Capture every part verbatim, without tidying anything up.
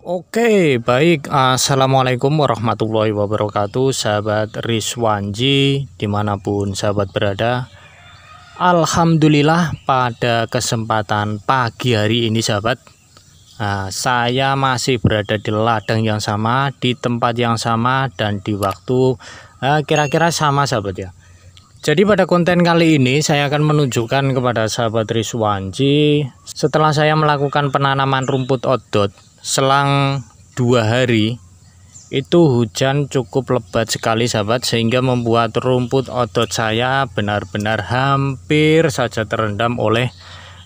Oke, baik, assalamualaikum warahmatullahi wabarakatuh, sahabat Rizwanji dimanapun sahabat berada. Alhamdulillah, pada kesempatan pagi hari ini sahabat, nah, saya masih berada di ladang yang sama, di tempat yang sama, dan di waktu kira-kira eh, sama sahabat ya. Jadi pada konten kali ini saya akan menunjukkan kepada sahabat Rizwanji, setelah saya melakukan penanaman rumput odot selang dua hari, itu hujan cukup lebat sekali sahabat, sehingga membuat rumput odot saya benar-benar hampir saja terendam oleh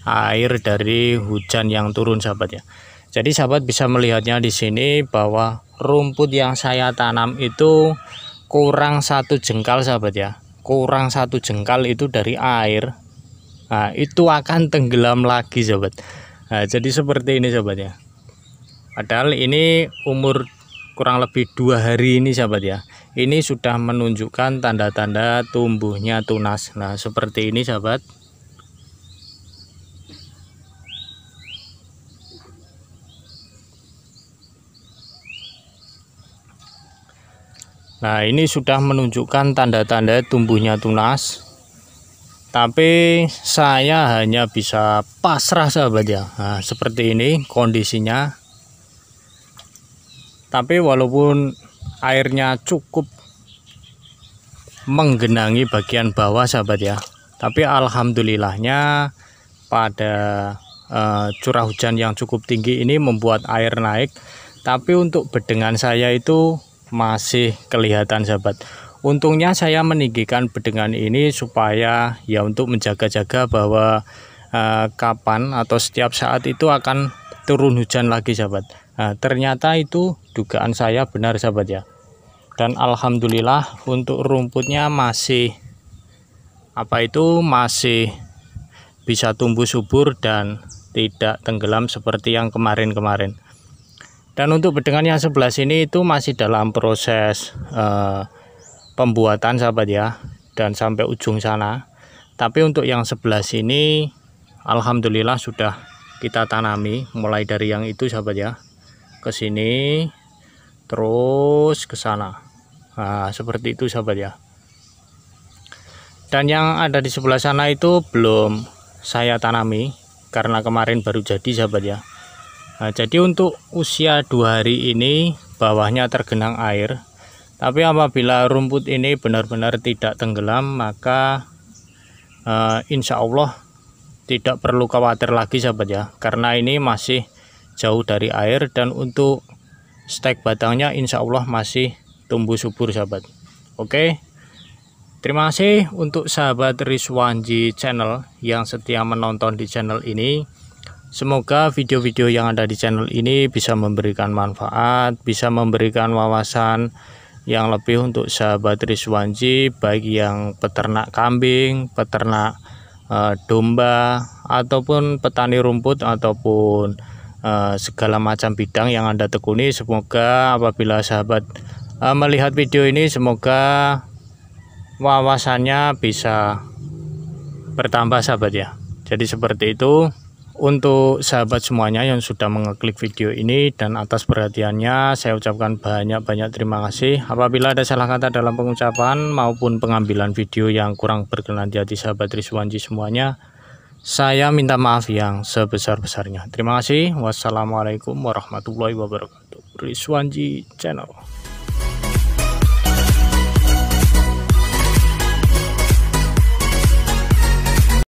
air dari hujan yang turun sahabat ya. Jadi sahabat bisa melihatnya di sini bahwa rumput yang saya tanam itu kurang satu jengkal sahabat ya. Kurang satu jengkal itu dari air, nah, itu akan tenggelam lagi sobat. Nah, jadi seperti ini sobat ya. Padahal ini umur kurang lebih dua hari ini sobat ya. Ini sudah menunjukkan tanda-tanda tumbuhnya tunas. Nah seperti ini sobat. Nah ini sudah menunjukkan tanda-tanda tumbuhnya tunas, tapi saya hanya bisa pasrah sahabat ya. Nah, seperti ini kondisinya, tapi walaupun airnya cukup menggenangi bagian bawah sahabat ya, tapi alhamdulillahnya pada eh, curah hujan yang cukup tinggi ini membuat air naik, tapi untuk bedengan saya itu masih kelihatan sahabat. Untungnya saya meninggikan bedengan ini supaya ya untuk menjaga-jaga bahwa eh, kapan atau setiap saat itu akan turun hujan lagi sahabat. Nah, ternyata itu dugaan saya benar sahabat ya. Dan alhamdulillah untuk rumputnya masih apa itu masih bisa tumbuh subur dan tidak tenggelam seperti yang kemarin-kemarin. Dan untuk bedengan yang sebelah sini itu masih dalam proses eh, pembuatan sahabat ya, dan sampai ujung sana. Tapi untuk yang sebelah sini alhamdulillah sudah kita tanami, mulai dari yang itu sahabat ya, ke sini terus ke sana. Nah, seperti itu sahabat ya. Dan yang ada di sebelah sana itu belum saya tanami karena kemarin baru jadi sahabat ya. Nah, jadi untuk usia dua hari ini bawahnya tergenang air, tapi apabila rumput ini benar-benar tidak tenggelam, maka eh, insya Allah tidak perlu khawatir lagi sahabat ya, karena ini masih jauh dari air. Dan untuk stek batangnya insya Allah masih tumbuh subur sahabat. Oke, terima kasih untuk sahabat Rizwanji Channel yang setia menonton di channel ini. Semoga video-video yang ada di channel ini bisa memberikan manfaat, bisa memberikan wawasan yang lebih untuk sahabat Rizwanji, baik yang peternak kambing, peternak e, domba, ataupun petani rumput, ataupun e, segala macam bidang yang Anda tekuni. Semoga apabila sahabat e, melihat video ini, semoga wawasannya bisa bertambah sahabat ya. Jadi seperti itu. Untuk sahabat semuanya yang sudah mengeklik video ini dan atas perhatiannya, saya ucapkan banyak-banyak terima kasih. Apabila ada salah kata dalam pengucapan maupun pengambilan video yang kurang berkenan di hati sahabat Rizwanji semuanya, saya minta maaf yang sebesar-besarnya. Terima kasih. Wassalamualaikum warahmatullahi wabarakatuh. Rizwanji Channel.